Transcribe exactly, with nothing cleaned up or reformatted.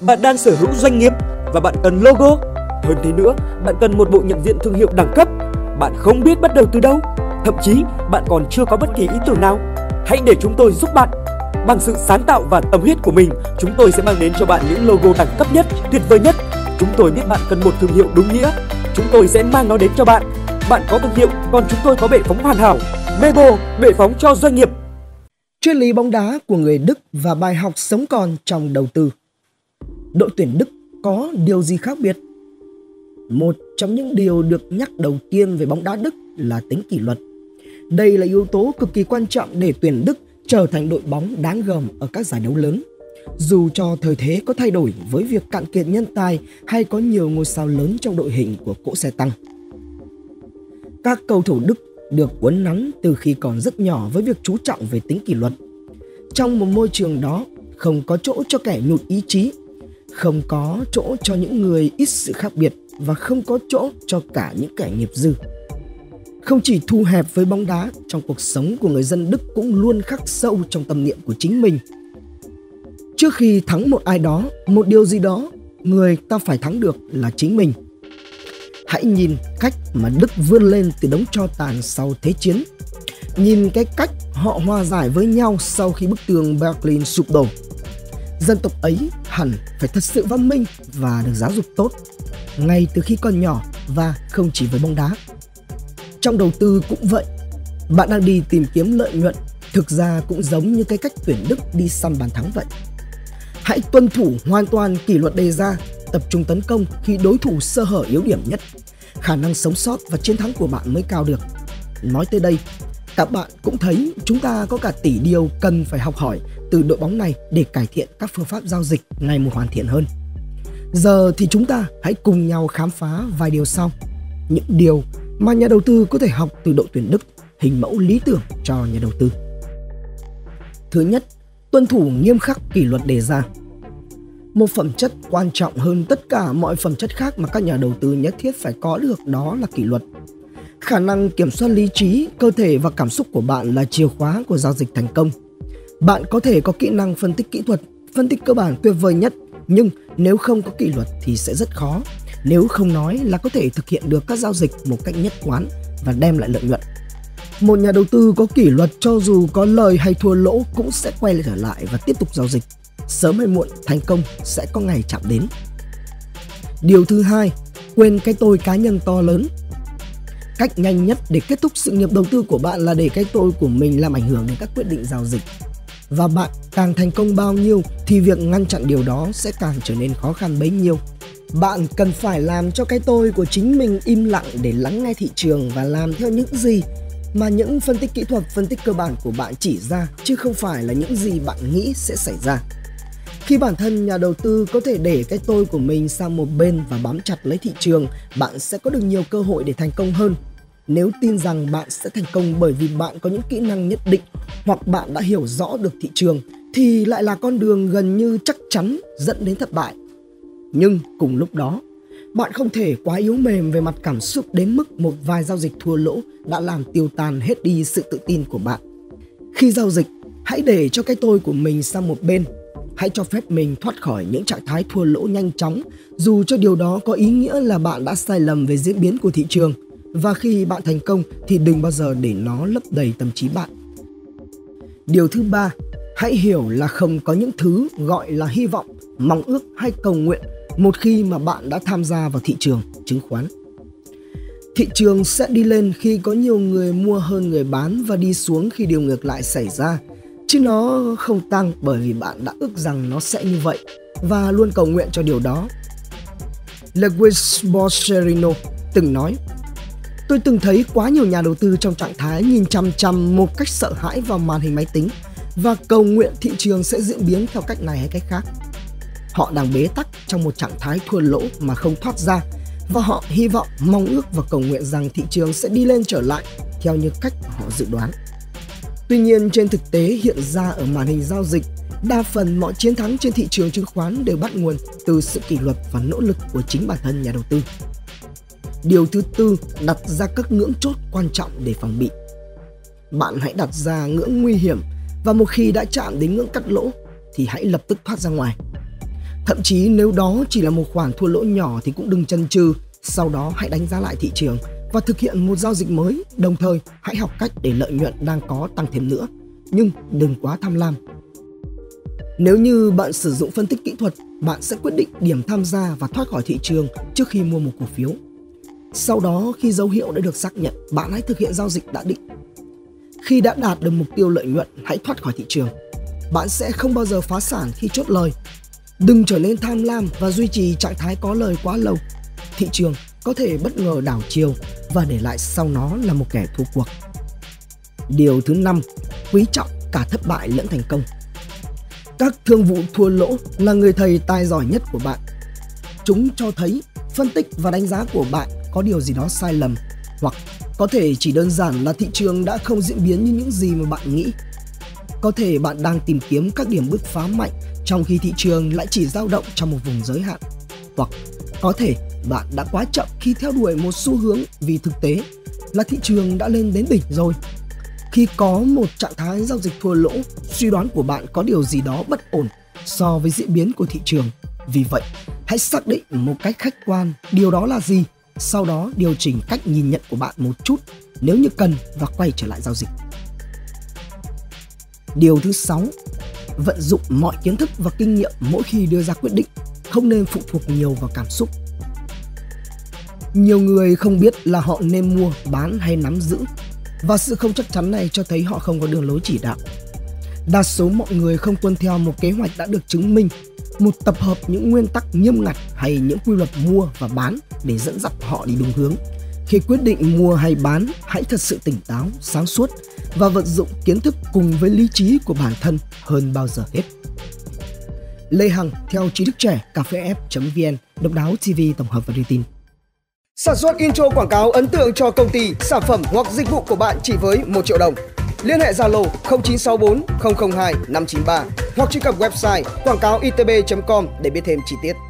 Bạn đang sở hữu doanh nghiệp và bạn cần logo. Hơn thế nữa, bạn cần một bộ nhận diện thương hiệu đẳng cấp. Bạn không biết bắt đầu từ đâu, thậm chí bạn còn chưa có bất kỳ ý tưởng nào. Hãy để chúng tôi giúp bạn. Bằng sự sáng tạo và tâm huyết của mình, chúng tôi sẽ mang đến cho bạn những logo đẳng cấp nhất, tuyệt vời nhất. Chúng tôi biết bạn cần một thương hiệu đúng nghĩa, chúng tôi sẽ mang nó đến cho bạn. Bạn có thương hiệu, còn chúng tôi có bệ phóng hoàn hảo. Mebo, bệ phóng cho doanh nghiệp. Triết lý bóng đá của người Đức và bài học sống còn trong đầu tư. Đội tuyển Đức có điều gì khác biệt? Một trong những điều được nhắc đầu tiên về bóng đá Đức là tính kỷ luật. Đây là yếu tố cực kỳ quan trọng để tuyển Đức trở thành đội bóng đáng gờm ở các giải đấu lớn. Dù cho thời thế có thay đổi với việc cạn kiệt nhân tài hay có nhiều ngôi sao lớn trong đội hình của cỗ xe tăng. Các cầu thủ Đức được uốn nắn từ khi còn rất nhỏ với việc chú trọng về tính kỷ luật. Trong một môi trường đó, không có chỗ cho kẻ nhụt ý chí, không có chỗ cho những người ít sự khác biệt và không có chỗ cho cả những kẻ nghiệp dư. Không chỉ thu hẹp với bóng đá, trong cuộc sống của người dân Đức cũng luôn khắc sâu trong tâm niệm của chính mình. Trước khi thắng một ai đó, một điều gì đó, người ta phải thắng được là chính mình. Hãy nhìn cách mà Đức vươn lên từ đống tro tàn sau Thế chiến. Nhìn cái cách họ hòa giải với nhau sau khi bức tường Berlin sụp đổ. Dân tộc ấy hẳn phải thật sự văn minh và được giáo dục tốt, ngay từ khi còn nhỏ và không chỉ với bóng đá. Trong đầu tư cũng vậy, bạn đang đi tìm kiếm lợi nhuận, thực ra cũng giống như cái cách tuyển Đức đi săn bàn thắng vậy. Hãy tuân thủ hoàn toàn kỷ luật đề ra, tập trung tấn công khi đối thủ sơ hở yếu điểm nhất. Khả năng sống sót và chiến thắng của bạn mới cao được. Nói tới đây, các bạn cũng thấy chúng ta có cả tỷ điều cần phải học hỏi từ đội bóng này để cải thiện các phương pháp giao dịch ngày một hoàn thiện hơn. Giờ thì chúng ta hãy cùng nhau khám phá vài điều sau. Những điều mà nhà đầu tư có thể học từ đội tuyển Đức, hình mẫu lý tưởng cho nhà đầu tư. Thứ nhất, tuân thủ nghiêm khắc kỷ luật đề ra. Một phẩm chất quan trọng hơn tất cả mọi phẩm chất khác mà các nhà đầu tư nhất thiết phải có được đó là kỷ luật. Khả năng kiểm soát lý trí, cơ thể và cảm xúc của bạn là chìa khóa của giao dịch thành công. Bạn có thể có kỹ năng phân tích kỹ thuật, phân tích cơ bản tuyệt vời nhất, nhưng nếu không có kỷ luật thì sẽ rất khó. Nếu không nói là có thể thực hiện được các giao dịch một cách nhất quán và đem lại lợi nhuận. Một nhà đầu tư có kỷ luật cho dù có lời hay thua lỗ cũng sẽ quay trở lại và tiếp tục giao dịch. Sớm hay muộn, thành công sẽ có ngày chạm đến. Điều thứ hai, quên cái tôi cá nhân to lớn. Cách nhanh nhất để kết thúc sự nghiệp đầu tư của bạn là để cái tôi của mình làm ảnh hưởng đến các quyết định giao dịch. Và bạn càng thành công bao nhiêu thì việc ngăn chặn điều đó sẽ càng trở nên khó khăn bấy nhiêu. Bạn cần phải làm cho cái tôi của chính mình im lặng để lắng nghe thị trường và làm theo những gì mà những phân tích kỹ thuật, phân tích cơ bản của bạn chỉ ra, chứ không phải là những gì bạn nghĩ sẽ xảy ra. Khi bản thân nhà đầu tư có thể để cái tôi của mình sang một bên và bám chặt lấy thị trường, bạn sẽ có được nhiều cơ hội để thành công hơn. Nếu tin rằng bạn sẽ thành công bởi vì bạn có những kỹ năng nhất định hoặc bạn đã hiểu rõ được thị trường, thì lại là con đường gần như chắc chắn dẫn đến thất bại. Nhưng cùng lúc đó, bạn không thể quá yếu mềm về mặt cảm xúc đến mức một vài giao dịch thua lỗ đã làm tiêu tan hết đi sự tự tin của bạn. Khi giao dịch, hãy để cho cái tôi của mình sang một bên. Hãy cho phép mình thoát khỏi những trạng thái thua lỗ nhanh chóng, dù cho điều đó có ý nghĩa là bạn đã sai lầm về diễn biến của thị trường. Và khi bạn thành công thì đừng bao giờ để nó lấp đầy tâm trí bạn. Điều thứ ba, hãy hiểu là không có những thứ gọi là hy vọng, mong ước hay cầu nguyện một khi mà bạn đã tham gia vào thị trường chứng khoán. Thị trường sẽ đi lên khi có nhiều người mua hơn người bán và đi xuống khi điều ngược lại xảy ra. Chứ nó không tăng bởi vì bạn đã ước rằng nó sẽ như vậy và luôn cầu nguyện cho điều đó. Lewis Bosserino từng nói, tôi từng thấy quá nhiều nhà đầu tư trong trạng thái nhìn chằm chằm một cách sợ hãi vào màn hình máy tính và cầu nguyện thị trường sẽ diễn biến theo cách này hay cách khác. Họ đang bế tắc trong một trạng thái thua lỗ mà không thoát ra và họ hy vọng, mong ước và cầu nguyện rằng thị trường sẽ đi lên trở lại theo như cách họ dự đoán. Tuy nhiên, trên thực tế hiện ra ở màn hình giao dịch, đa phần mọi chiến thắng trên thị trường chứng khoán đều bắt nguồn từ sự kỷ luật và nỗ lực của chính bản thân nhà đầu tư. Điều thứ tư, đặt ra các ngưỡng chốt quan trọng để phòng bị. Bạn hãy đặt ra ngưỡng nguy hiểm và một khi đã chạm đến ngưỡng cắt lỗ thì hãy lập tức thoát ra ngoài. Thậm chí nếu đó chỉ là một khoản thua lỗ nhỏ thì cũng đừng chần chừ, sau đó hãy đánh giá lại thị trường và thực hiện một giao dịch mới, đồng thời hãy học cách để lợi nhuận đang có tăng thêm nữa, nhưng đừng quá tham lam. Nếu như bạn sử dụng phân tích kỹ thuật, bạn sẽ quyết định điểm tham gia và thoát khỏi thị trường trước khi mua một cổ phiếu. Sau đó, khi dấu hiệu đã được xác nhận, bạn hãy thực hiện giao dịch đã định. Khi đã đạt được mục tiêu lợi nhuận, hãy thoát khỏi thị trường. Bạn sẽ không bao giờ phá sản khi chốt lời. Đừng trở nên tham lam và duy trì trạng thái có lời quá lâu. Thị trường có thể bất ngờ đảo chiều và để lại sau nó là một kẻ thua cuộc. Điều thứ năm, quý trọng cả thất bại lẫn thành công. Các thương vụ thua lỗ là người thầy tài giỏi nhất của bạn. Chúng cho thấy phân tích và đánh giá của bạn có điều gì đó sai lầm, hoặc có thể chỉ đơn giản là thị trường đã không diễn biến như những gì mà bạn nghĩ. Có thể bạn đang tìm kiếm các điểm bứt phá mạnh trong khi thị trường lại chỉ dao động trong một vùng giới hạn. Hoặc có thể bạn đã quá chậm khi theo đuổi một xu hướng vì thực tế là thị trường đã lên đến đỉnh rồi. Khi có một trạng thái giao dịch thua lỗ, suy đoán của bạn có điều gì đó bất ổn so với diễn biến của thị trường. Vì vậy, hãy xác định một cách khách quan điều đó là gì, sau đó điều chỉnh cách nhìn nhận của bạn một chút nếu như cần và quay trở lại giao dịch. Điều thứ sáu, vận dụng mọi kiến thức và kinh nghiệm mỗi khi đưa ra quyết định, không nên phụ thuộc nhiều vào cảm xúc. Nhiều người không biết là họ nên mua, bán hay nắm giữ, và sự không chắc chắn này cho thấy họ không có đường lối chỉ đạo. Đa số mọi người không tuân theo một kế hoạch đã được chứng minh, một tập hợp những nguyên tắc nghiêm ngặt hay những quy luật mua và bán để dẫn dắt họ đi đúng hướng. Khi quyết định mua hay bán, hãy thật sự tỉnh táo, sáng suốt và vận dụng kiến thức cùng với lý trí của bản thân hơn bao giờ hết. Lê Hằng theo trí thức trẻ cafef chấm vn, Độc Đáo ti vi tổng hợp và đưa tin. Sản xuất intro quảng cáo ấn tượng cho công ty, sản phẩm hoặc dịch vụ của bạn chỉ với một triệu đồng. Liên hệ Zalo không chín sáu bốn không không hai năm chín ba hoặc truy cập website quang cao i t b chấm com để biết thêm chi tiết.